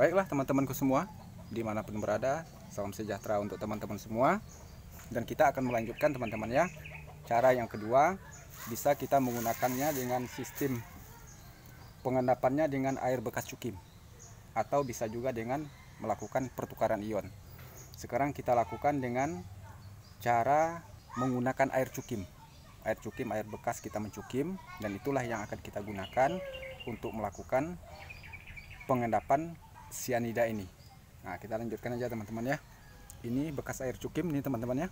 Baiklah teman-temanku semua, dimanapun berada, salam sejahtera untuk teman-teman semua. Dan kita akan melanjutkan teman-teman ya. Cara yang kedua, bisa kita menggunakannya dengan sistem pengendapannya dengan air bekas cukim, atau bisa juga dengan melakukan pertukaran ion. Sekarang kita lakukan dengan cara menggunakan air cukim. Air bekas kita mencukim, dan itulah yang akan kita gunakan untuk melakukan pengendapan sianida ini. Nah, kita lanjutkan aja teman-teman ya. Ini bekas air cukim ini teman-teman ya.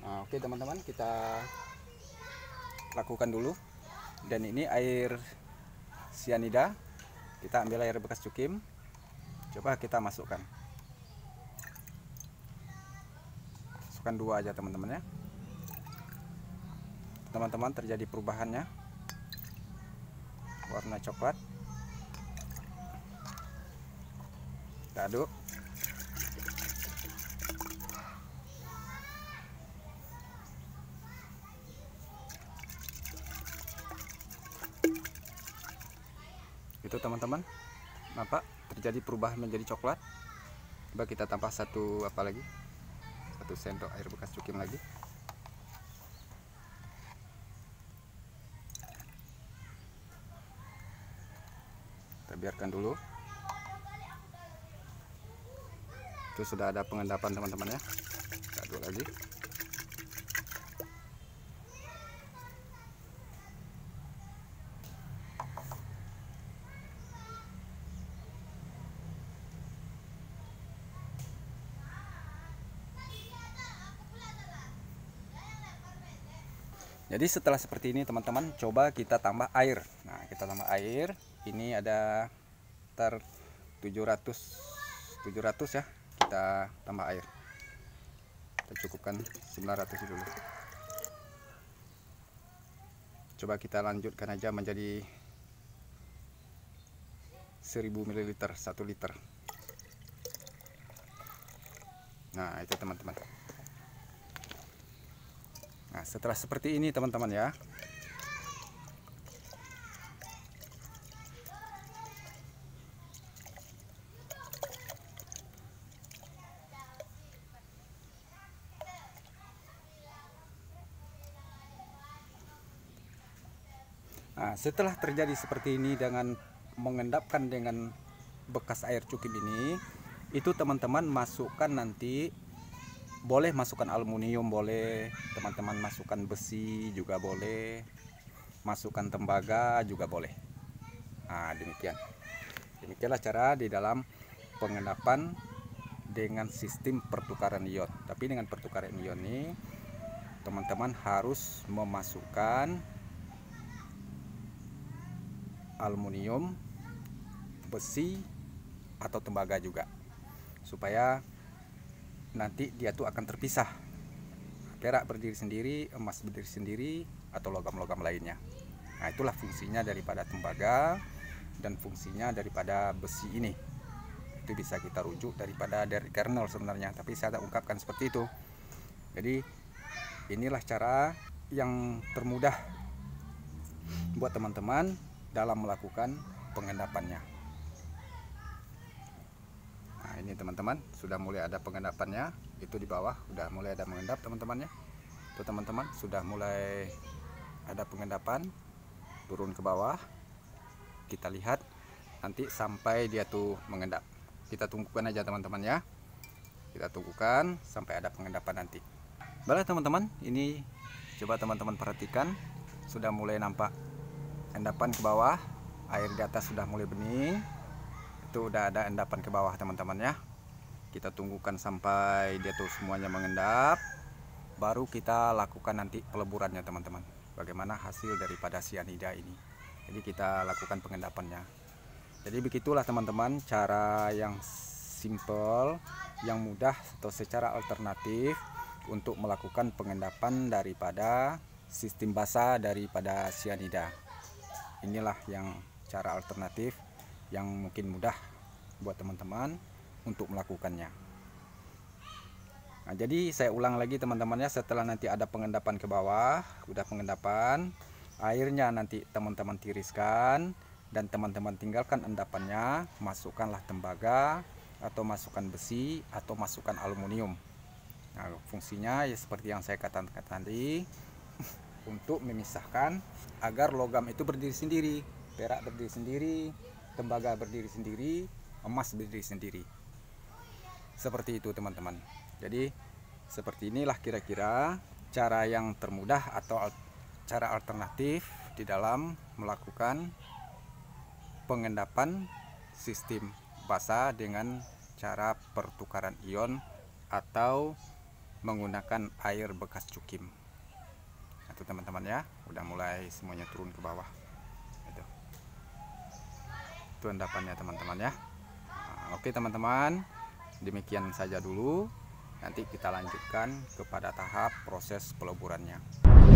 Nah, oke teman-teman, kita lakukan dulu. Dan ini air sianida, kita ambil air bekas cukim, coba kita masukkan dua aja teman-teman ya. Teman-teman, terjadi perubahannya warna coklat. Kita aduk. Itu teman-teman, nampak terjadi perubahan menjadi coklat. Coba kita tambah satu sendok air bekas cukim lagi. Kita biarkan dulu. Itu sudah ada pengendapan teman-teman ya. Kita aduk lagi. Jadi setelah seperti ini teman-teman, coba kita tambah air. Nah, kita tambah air. Ini ada sekitar 700 ya. Kita tambah air. Kita cukupkan 900 dulu. Coba kita lanjutkan aja menjadi 1000 ml, 1 liter. Nah, itu teman-teman. Nah, setelah seperti ini teman-teman ya, nah, setelah terjadi seperti ini dengan mengendapkan dengan bekas air cukim ini, itu teman-teman masukkan nanti. Boleh masukkan aluminium, boleh teman-teman masukkan besi juga boleh, masukkan tembaga juga boleh. Nah, demikianlah cara di dalam pengendapan dengan sistem pertukaran ion. Tapi dengan pertukaran ion ini teman-teman harus memasukkan aluminium, besi atau tembaga juga, supaya nanti dia tuh akan terpisah. Perak berdiri sendiri, emas berdiri sendiri, atau logam-logam lainnya. Nah, itulah fungsinya daripada tembaga dan fungsinya daripada besi ini. Itu bisa kita rujuk dari Carnot sebenarnya, tapi saya tak ungkapkan seperti itu. Jadi inilah cara yang termudah buat teman-teman dalam melakukan pengendapannya. Nah, ini teman-teman sudah mulai ada pengendapannya. Itu di bawah sudah mulai ada mengendap teman-temannya. Itu teman-teman sudah mulai ada pengendapan, turun ke bawah. Kita lihat nanti sampai dia tuh mengendap. Kita tunggukan aja teman-teman ya. Kita tunggukan sampai ada pengendapan nanti. Baiklah teman-teman, ini coba teman-teman perhatikan, sudah mulai nampak endapan ke bawah. Air di atas sudah mulai bening. Itu udah ada endapan ke bawah teman-teman ya. Kita tunggukan sampai dia tuh semuanya mengendap, baru kita lakukan nanti peleburannya teman-teman, bagaimana hasil daripada sianida ini. Jadi kita lakukan pengendapannya. Jadi begitulah teman-teman cara yang simple, yang mudah atau secara alternatif untuk melakukan pengendapan daripada sistem basa daripada sianida. Inilah yang cara alternatif yang mungkin mudah buat teman-teman untuk melakukannya. Nah, jadi saya ulang lagi teman-temannya, setelah nanti ada pengendapan ke bawah, udah pengendapan, airnya nanti teman-teman tiriskan dan teman-teman tinggalkan endapannya, masukkanlah tembaga atau masukkan besi atau masukkan aluminium. Nah, fungsinya ya seperti yang saya katakan tadi, untuk memisahkan agar logam itu berdiri sendiri, perak berdiri sendiri, tembaga berdiri sendiri, emas berdiri sendiri. Seperti itu teman-teman. Jadi seperti inilah kira-kira cara yang termudah atau cara alternatif di dalam melakukan pengendapan sistem basa dengan cara pertukaran ion atau menggunakan air bekas cukim. Itu teman-teman ya, udah mulai semuanya turun ke bawah. Itu endapannya teman-teman ya. Nah, oke teman-teman, demikian saja dulu. Nanti kita lanjutkan kepada tahap proses peleburannya.